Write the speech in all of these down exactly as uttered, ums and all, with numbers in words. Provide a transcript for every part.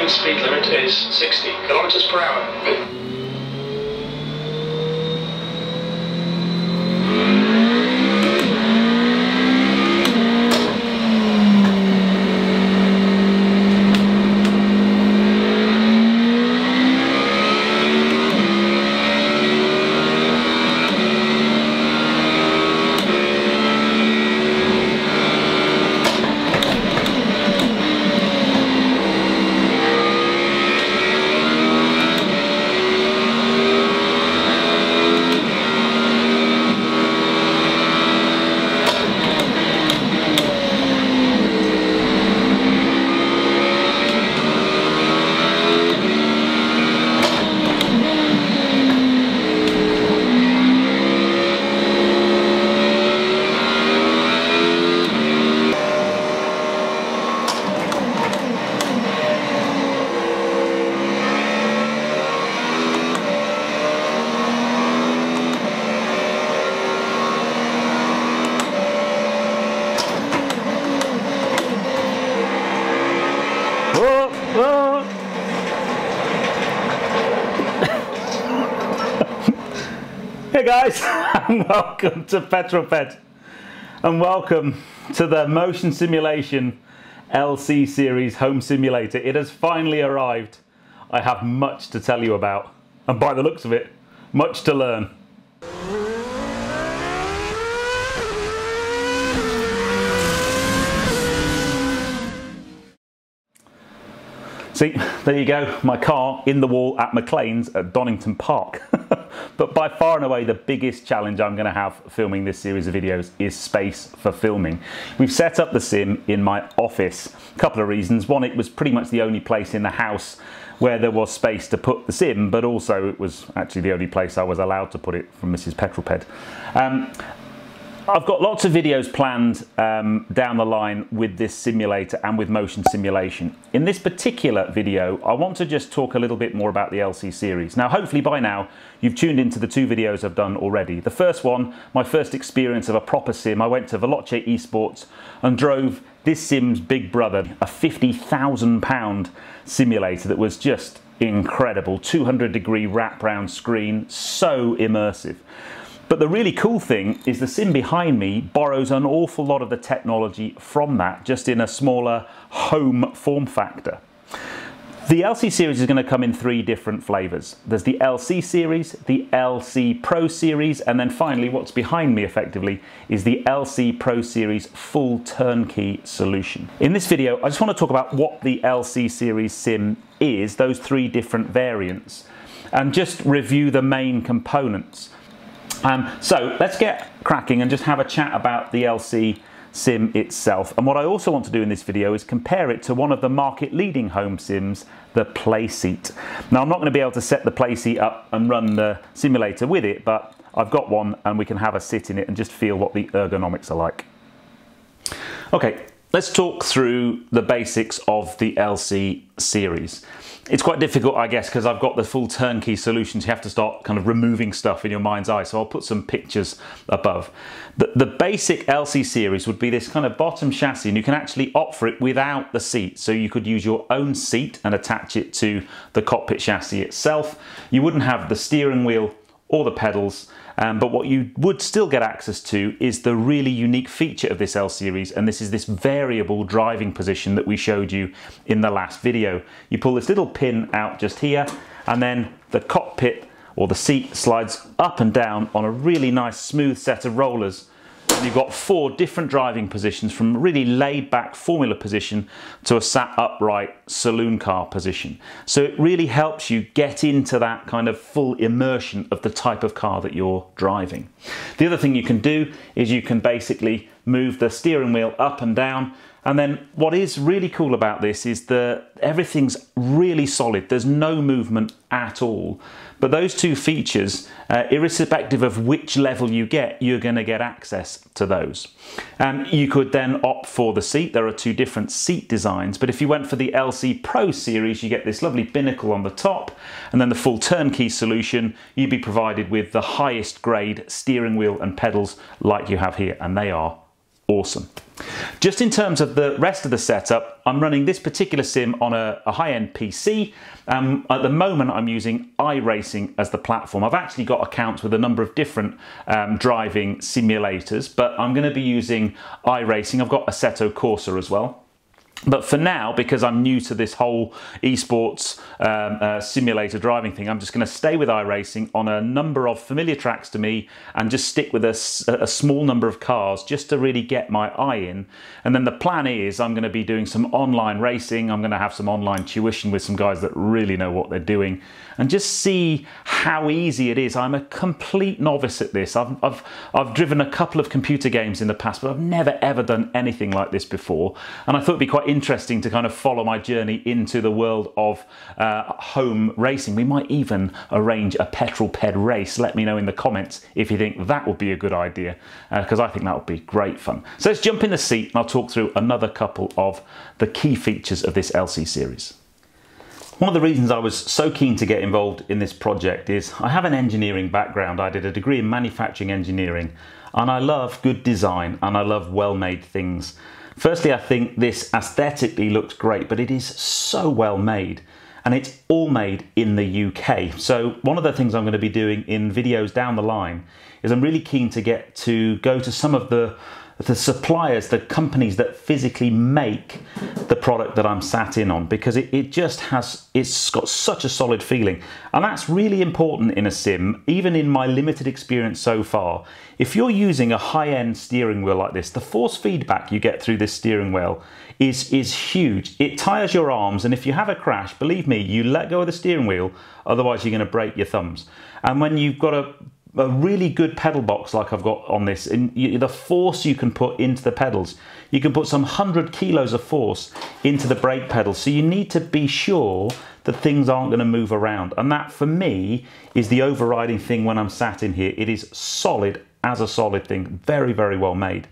lane speed limit is sixty kilometers per hour. Hey guys, and welcome to PetroPed, and welcome to the Motion Simulation L C Series Home Simulator. It has finally arrived. I have much to tell you about, and by the looks of it, much to learn. See, there you go, my car in the wall at McLean's at Donington Park. But by far and away the biggest challenge I'm going to have filming this series of videos is space for filming. We've set up the sim in my office. A couple of reasons. One, it was pretty much the only place in the house where there was space to put the sim, but also it was actually the only place I was allowed to put it from Missus PetroPed. Um, I've got lots of videos planned um, down the line with this simulator and with motion simulation. In this particular video, I want to just talk a little bit more about the L C series. Now, hopefully by now, you've tuned into the two videos I've done already. The first one, my first experience of a proper sim, I went to Veloce Esports and drove this sim's big brother, a fifty thousand pound simulator that was just incredible. two hundred degree wraparound screen, so immersive. But the really cool thing is the sim behind me borrows an awful lot of the technology from that, just in a smaller home form factor. The L C series is going to come in three different flavors. There's the L C series, the L C Pro series, and then finally what's behind me effectively is the L C Pro series full turnkey solution. In this video, I just want to talk about what the L C series sim is, those three different variants, and just review the main components. Um, so let's get cracking and just have a chat about the L C sim itself. And what I also want to do in this video is compare it to one of the market leading home sims, the Playseat. Now, I'm not going to be able to set the Playseat up and run the simulator with it, but I've got one and we can have a sit in it and just feel what the ergonomics are like. Okay, let's talk through the basics of the L C series. It's quite difficult, I guess, because I've got the full turnkey solutions. You have to start kind of removing stuff in your mind's eye, so I'll put some pictures above. The, the basic L C series would be this kind of bottom chassis, and you can actually opt for it without the seat. So you could use your own seat and attach it to the cockpit chassis itself. You wouldn't have the steering wheel or the pedals, um, but what you would still get access to is the really unique feature of this L series, and this is this variable driving position that we showed you in the last video. You pull this little pin out just here, and then the cockpit or the seat slides up and down on a really nice smooth set of rollers. And you've got four different driving positions, from really laid back formula position to a sat upright saloon car position. So it really helps you get into that kind of full immersion of the type of car that you're driving. The other thing you can do is you can basically move the steering wheel up and down. And then what is really cool about this is that everything's really solid. There's no movement at all. But those two features, uh, irrespective of which level you get, you're going to get access to those. Um, you could then opt for the seat. There are two different seat designs. But if you went for the L C Pro series, you get this lovely binnacle on the top. And then the full turnkey solution, you'd be provided with the highest grade steering wheel and pedals like you have here. And they are awesome. Just in terms of the rest of the setup, I'm running this particular sim on a, a high-end P C. Um, at the moment, I'm using iRacing as the platform. I've actually got accounts with a number of different um, driving simulators, but I'm going to be using iRacing. I've got Assetto Corsa as well. But for now, because I'm new to this whole esports um, uh, simulator driving thing, I'm just going to stay with iRacing on a number of familiar tracks to me and just stick with a, a small number of cars just to really get my eye in. And then the plan is I'm going to be doing some online racing. I'm going to have some online tuition with some guys that really know what they're doing and just see how easy it is. I'm a complete novice at this. I've, I've, I've driven a couple of computer games in the past, but I've never, ever done anything like this before. And I thought it'd be quite interesting to kind of follow my journey into the world of uh, home racing. We might even arrange a PetroPed race. Let me know in the comments if you think that would be a good idea, because uh, I think that would be great fun. So let's jump in the seat and I'll talk through another couple of the key features of this L C series. One of the reasons I was so keen to get involved in this project is I have an engineering background. I did a degree in manufacturing engineering, and I love good design and I love well-made things. Firstly, I think this aesthetically looks great, but it is so well made, and it's all made in the U K. So one of the things I'm going to be doing in videos down the line is I'm really keen to get to go to some of the, the suppliers, the companies that physically make the product that I'm sat in on, because it, it just has, it's got such a solid feeling. And that's really important in a sim, even in my limited experience so far. If you're using a high-end steering wheel like this, the force feedback you get through this steering wheel is, is huge. It tires your arms, and if you have a crash, believe me, you let go of the steering wheel, otherwise you're gonna break your thumbs. And when you've got a a really good pedal box like I've got on this, and you, the force you can put into the pedals, you can put some hundred kilos of force into the brake pedal, so you need to be sure that things aren't going to move around. And that for me is the overriding thing when I'm sat in here. It is solid as a solid thing, very very well made.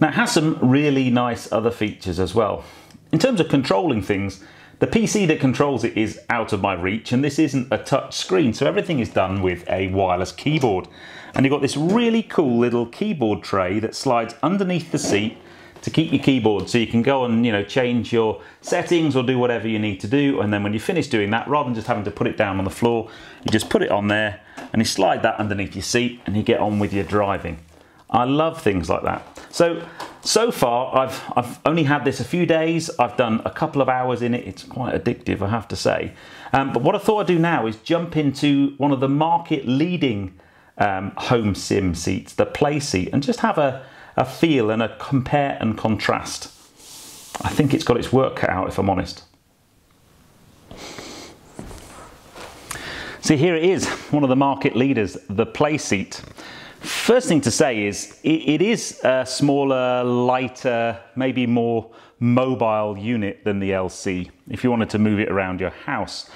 Now it has some really nice other features as well. In terms of controlling things, the P C that controls it is out of my reach, and this isn't a touch screen, so everything is done with a wireless keyboard. And you've got this really cool little keyboard tray that slides underneath the seat to keep your keyboard, so you can go and, you know, change your settings or do whatever you need to do. And then when you finish doing that, rather than just having to put it down on the floor, you just put it on there and you slide that underneath your seat and you get on with your driving. I love things like that. So, so far I've, I've only had this a few days. I've done a couple of hours in it. It's quite addictive, I have to say. Um, but what I thought I'd do now is jump into one of the market leading um, home sim seats, the Playseat, and just have a, a feel and a compare and contrast. I think it's got its work cut out, if I'm honest. So here it is, one of the market leaders, the Playseat. First thing to say is it, it is a smaller, lighter, maybe more mobile unit than the L C if you wanted to move it around your house.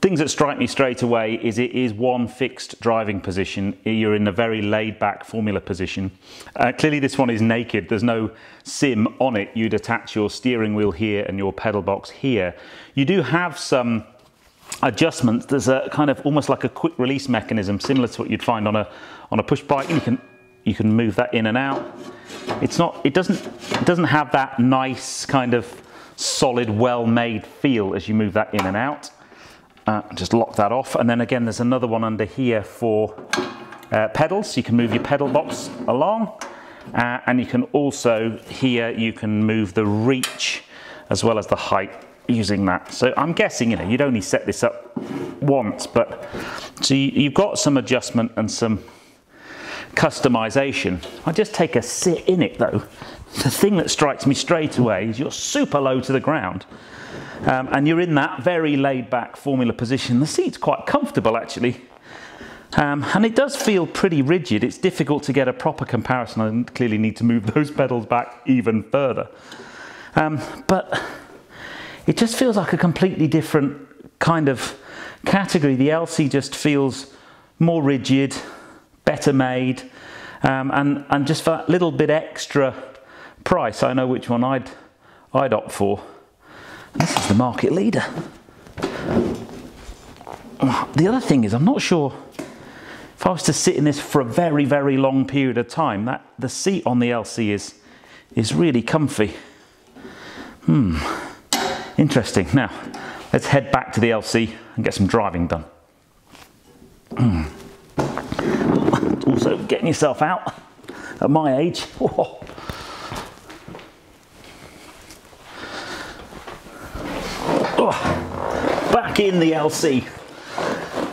Things that strike me straight away is it is one fixed driving position. You're in a very laid back formula position. Uh, clearly this one is naked. There's no sim on it. You'd attach your steering wheel here and your pedal box here. You do have some adjustments. There's a kind of almost like a quick release mechanism similar to what you'd find on a on a push bike. You can you can move that in and out. It's not it doesn't it doesn't have that nice kind of solid well-made feel as you move that in and out. Uh, just lock that off, and then again there's another one under here for uh, pedals, so you can move your pedal box along, uh, and you can also here you can move the reach as well as the height using that. So I'm guessing, you know, you'd only set this up once, but so you, you've got some adjustment and some customization. I just take a sit in it though. The thing that strikes me straight away is you're super low to the ground, um, and you're in that very laid back formula position. The seat's quite comfortable actually, um, and it does feel pretty rigid. It's difficult to get a proper comparison. I clearly need to move those pedals back even further, um, but it just feels like a completely different kind of category. The L C just feels more rigid, better made, um, and, and just for that little bit extra price, I know which one I'd, I'd opt for. This is the market leader. The other thing is, I'm not sure if I was to sit in this for a very, very long period of time, that the seat on the L C is is really comfy. Hmm, interesting. Now, let's head back to the L C and get some driving done. Also, getting yourself out at my age. Whoa. Oh, back in the L C.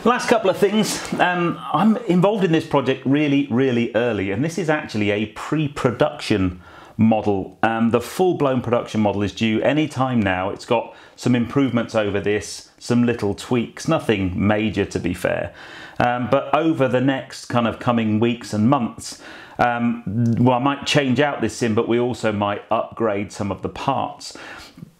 Last couple of things. Um, I'm involved in this project really, really early, and this is actually a pre-production model. Um, the full-blown production model is due any time now. It's got some improvements over this, some little tweaks, nothing major to be fair. Um, but over the next kind of coming weeks and months, um, well, I might change out this sim, but we also might upgrade some of the parts.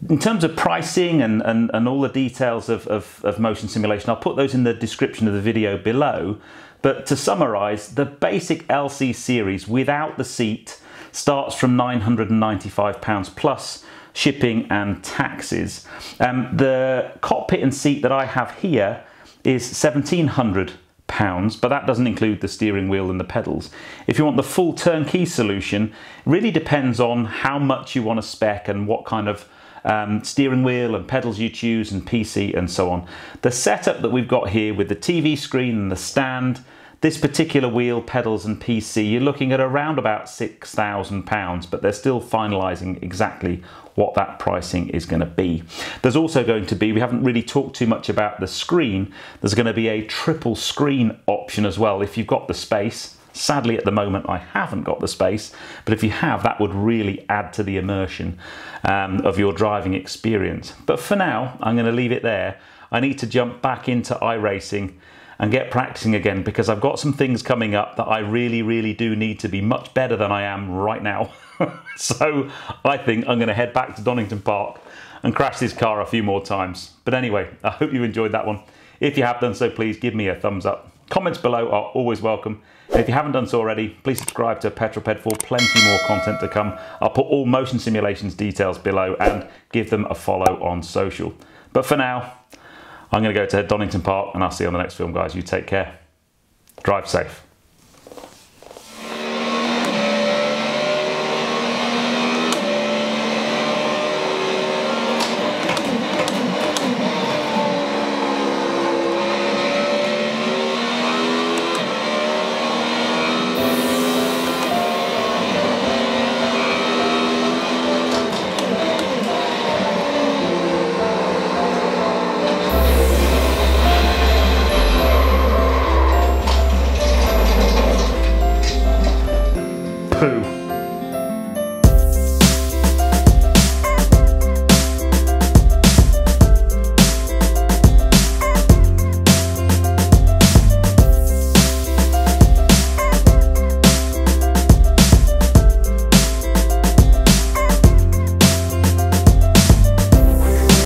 In terms of pricing and, and, and all the details of, of, of motion simulation, I'll put those in the description of the video below. But to summarize, the basic L C series without the seat starts from nine hundred and ninety-five pounds plus shipping and taxes. Um, the cockpit and seat that I have here is seventeen hundred pounds, but that doesn't include the steering wheel and the pedals. If you want the full turnkey solution, it really depends on how much you want to spec and what kind of um, steering wheel and pedals you choose and P C and so on. The setup that we've got here with the T V screen and the stand, this particular wheel, pedals and P C, you're looking at around about six thousand pounds, but they're still finalising exactly what that pricing is going to be. There's also going to be, we haven't really talked too much about the screen, there's going to be a triple screen option as well if you've got the space. Sadly, at the moment, I haven't got the space, but if you have, that would really add to the immersion um, of your driving experience. But for now, I'm going to leave it there. I need to jump back into iRacing and get practicing again, because I've got some things coming up that I really, really do need to be much better than I am right now. So I think I'm going to head back to Donington Park and crash this car a few more times. But anyway, I hope you enjoyed that one. If you have done so, please give me a thumbs up. Comments below are always welcome. And if you haven't done so already, please subscribe to PetroPed for plenty more content to come. I'll put all motion simulations details below and give them a follow on social. But for now, I'm going to go to Donington Park, and I'll see you on the next film, guys. You take care. Drive safe.